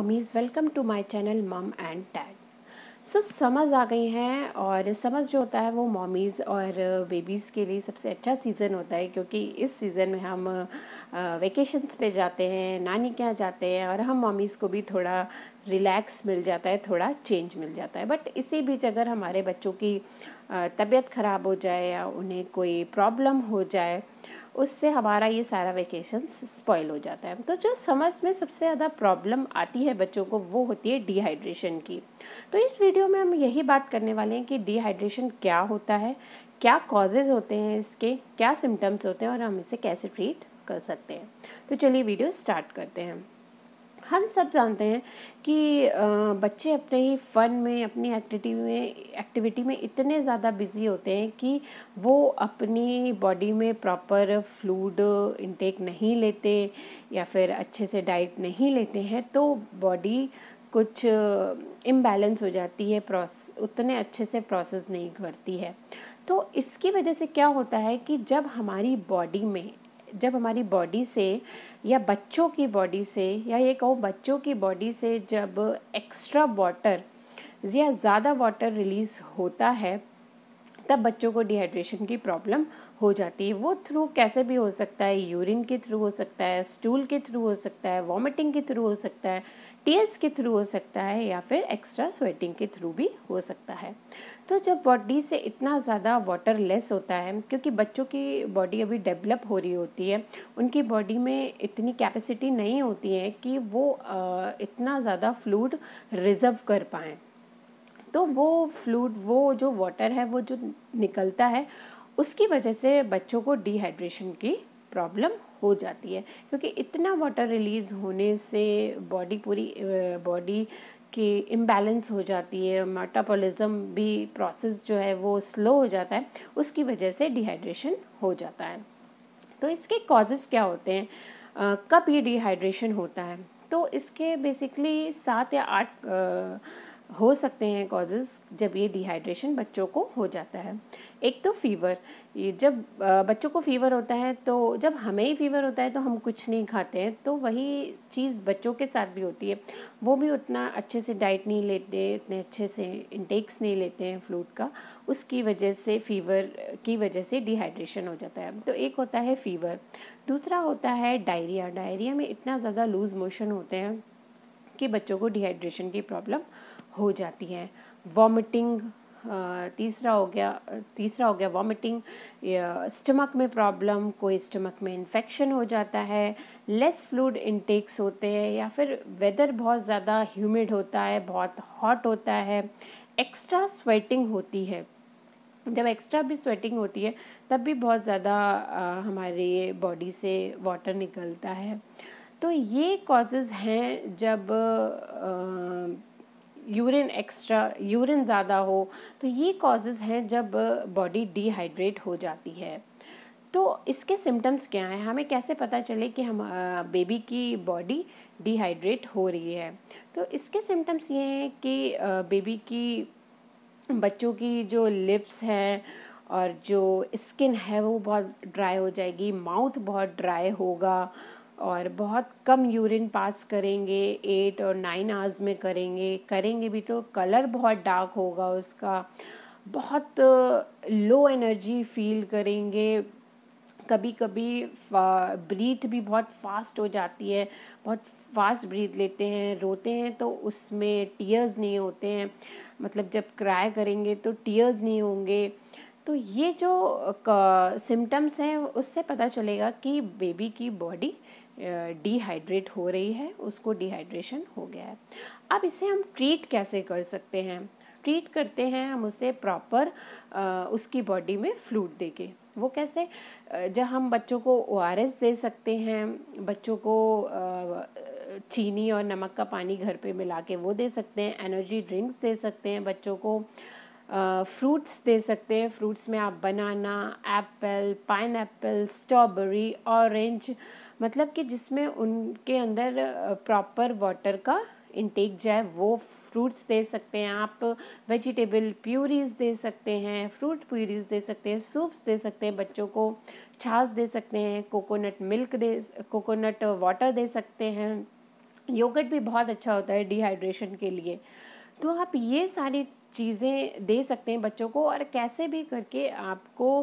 Homies, welcome to my channel mum and dad. So summers आ गई हैं और समर्स जो होता है वो मॉमीज़ और बेबीज़ के लिए सबसे अच्छा सीज़न होता है, क्योंकि इस सीज़न में हम वेकेशंस पे जाते हैं, नानी के यहाँ जाते हैं और हम मॉमीज़ को भी थोड़ा रिलैक्स मिल जाता है, थोड़ा चेंज मिल जाता है। बट इसी बीच अगर हमारे बच्चों की तबीयत ख़राब हो जाए या उन्हें कोई प्रॉब्लम हो जाए, उससे हमारा ये सारा वेकेशंस स्पॉइल हो जाता है। तो जो समर्स में सबसे ज़्यादा प्रॉब्लम आती है बच्चों को, वो होती है डिहाइड्रेशन की। तो इस वीडियो में हम यही बात करने वाले हैं कि डिहाइड्रेशन क्या होता है, क्या कॉजेज़ होते हैं इसके, क्या सिम्टम्स होते हैं और हम इसे कैसे ट्रीट कर सकते हैं। तो चलिए वीडियो स्टार्ट करते हैं। हम सब जानते हैं कि बच्चे अपने ही फ़न में, अपनी एक्टिविटी में इतने ज़्यादा बिजी होते हैं कि वो अपनी बॉडी में प्रॉपर फ्लूड इंटेक नहीं लेते या फिर अच्छे से डाइट नहीं लेते हैं, तो बॉडी कुछ इम्बैलेंस हो जाती है, उतने अच्छे से प्रोसेस नहीं करती है। तो इसकी वजह से क्या होता है कि जब हमारी बॉडी से या बच्चों की बॉडी से, या ये कहो बच्चों की बॉडी से जब एक्स्ट्रा वाटर या ज़्यादा वाटर रिलीज़ होता है, तब बच्चों को डिहाइड्रेशन की प्रॉब्लम हो जाती है। वो थ्रू कैसे भी हो सकता है, यूरिन के थ्रू हो सकता है, स्टूल के थ्रू हो सकता है, वॉमिटिंग के थ्रू हो सकता है, टीयर्स के थ्रू हो सकता है या फिर एक्स्ट्रा स्वेटिंग के थ्रू भी हो सकता है। तो जब बॉडी से इतना ज़्यादा वाटर लेस होता है, क्योंकि बच्चों की बॉडी अभी डेवलप हो रही होती है, उनकी बॉडी में इतनी कैपेसिटी नहीं होती है कि वो इतना ज़्यादा फ्लूड रिजर्व कर पाएँ। तो वो फ्लूड, वो जो वाटर है, वो जो निकलता है, उसकी वजह से बच्चों को डिहाइड्रेशन की प्रॉब्लम हो जाती है, क्योंकि इतना वाटर रिलीज़ होने से पूरी बॉडी की इम्बैलेंस हो जाती है, मेटाबॉलिज्म भी प्रोसेस जो है वो स्लो हो जाता है, उसकी वजह से डिहाइड्रेशन हो जाता है। तो इसके कॉजेज़ क्या होते हैं, कब ये डिहाइड्रेशन होता है, तो इसके बेसिकली 7 या 8 हो सकते हैं कॉजेज़ जब ये डिहाइड्रेशन बच्चों को हो जाता है। एक तो फीवर, जब बच्चों को फीवर होता है, तो जब हमें ही फीवर होता है तो हम कुछ नहीं खाते हैं, तो वही चीज़ बच्चों के साथ भी होती है। वो भी उतना अच्छे से डाइट नहीं लेते, इतने अच्छे से इंटेक्स नहीं लेते हैं फ्लूड का, उसकी वजह से, फीवर की वजह से डिहाइड्रेशन हो जाता है। तो एक होता है फीवर, दूसरा होता है डायरिया। डायरिया में इतना ज़्यादा लूज़ मोशन होते हैं कि बच्चों को डिहाइड्रेशन की प्रॉब्लम हो जाती है। वॉमिटिंग तीसरा हो गया वॉमिटिंग, स्टमक में प्रॉब्लम, कोई स्टमक में इन्फेक्शन हो जाता है, लेस फ्लूड इंटेक्स होते हैं, या फिर वेदर बहुत ज़्यादा ह्यूमिड होता है, बहुत हॉट होता है, एक्स्ट्रा स्वेटिंग होती है। जब एक्स्ट्रा भी स्वेटिंग होती है तब भी बहुत ज़्यादा हमारी बॉडी से वाटर निकलता है। तो ये कॉजेज़ हैं। जब यूरिन ज़्यादा हो, तो ये कॉजेज़ हैं जब बॉडी डिहाइड्रेट हो जाती है। तो इसके सिम्टम्स क्या हैं, हमें कैसे पता चले कि हम बेबी की बॉडी डिहाइड्रेट हो रही है। तो इसके सिम्टम्स ये हैं कि बच्चों की जो लिप्स हैं और जो स्किन है वो बहुत ड्राई हो जाएगी, माउथ बहुत ड्राई होगा और बहुत कम यूरिन पास करेंगे, 8 और 9 आवर्स में करेंगे भी तो कलर बहुत डार्क होगा उसका, बहुत लो एनर्जी फील करेंगे, कभी कभी ब्रीथ भी बहुत फास्ट हो जाती है, बहुत फास्ट ब्रीथ लेते हैं, रोते हैं तो उसमें टीयर्स नहीं होते हैं, मतलब जब क्राई करेंगे तो टीयर्स नहीं होंगे। तो ये जो सिम्टम्स हैं उससे पता चलेगा कि बेबी की बॉडी डिहाइड्रेट हो रही है, उसको डिहाइड्रेशन हो गया है। अब इसे हम ट्रीट कैसे कर सकते हैं, ट्रीट करते हैं हम उसे प्रॉपर उसकी बॉडी में फ्लूड देके। वो कैसे, जब हम बच्चों को ORS दे सकते हैं, बच्चों को चीनी और नमक का पानी घर पे मिला के वो दे सकते हैं, एनर्जी ड्रिंक्स दे सकते हैं, बच्चों को फ्रूट्स दे सकते हैं। फ्रूट्स में आप banana, apple, pineapple, strawberry, orange, मतलब कि जिसमें उनके अंदर प्रॉपर वाटर का इंटेक जाए वो फ्रूट्स दे सकते हैं। आप वेजिटेबल प्यूरीज दे सकते हैं, फ्रूट प्यूरीज दे सकते हैं, सूप्स दे सकते हैं, बच्चों को छाछ दे सकते हैं, कोकोनट वाटर दे सकते हैं, योगर्ट भी बहुत अच्छा होता है डिहाइड्रेशन के लिए। तो आप ये सारी चीज़ें दे सकते हैं बच्चों को, और कैसे भी करके आपको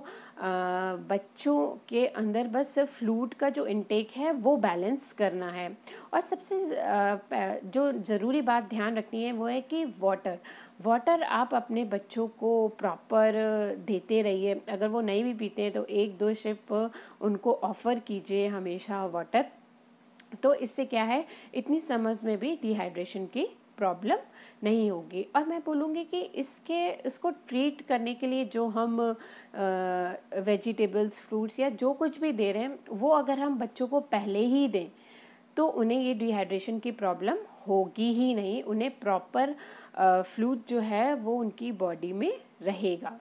बच्चों के अंदर बस फ्लूइड का जो इनटेक है वो बैलेंस करना है। और सबसे जो ज़रूरी बात ध्यान रखनी है वो है कि वाटर आप अपने बच्चों को प्रॉपर देते रहिए। अगर वो नहीं भी पीते हैं तो 1-2 सिप उनको ऑफ़र कीजिए हमेशा वाटर। तो इससे क्या है, इतनी समझ में भी डिहाइड्रेशन की प्रॉब्लम नहीं होगी। और मैं बोलूँगी कि इसको ट्रीट करने के लिए जो हम वेजिटेबल्स, फ्रूट्स या जो कुछ भी दे रहे हैं वो अगर हम बच्चों को पहले ही दें तो उन्हें ये डिहाइड्रेशन की प्रॉब्लम होगी ही नहीं। उन्हें प्रॉपर फ्लूइड जो है वो उनकी बॉडी में रहेगा।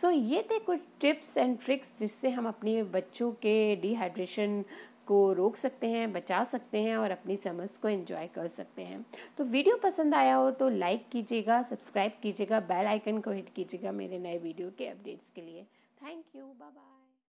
सो ये थे कुछ टिप्स एंड ट्रिक्स जिससे हम अपने बच्चों के डिहाइड्रेशन को रोक सकते हैं, बचा सकते हैं और अपनी समझ को एंजॉय कर सकते हैं। तो वीडियो पसंद आया हो तो लाइक कीजिएगा, सब्सक्राइब कीजिएगा, बेल आइकन को हिट कीजिएगा मेरे नए वीडियो के अपडेट्स के लिए। Thank you, bye bye.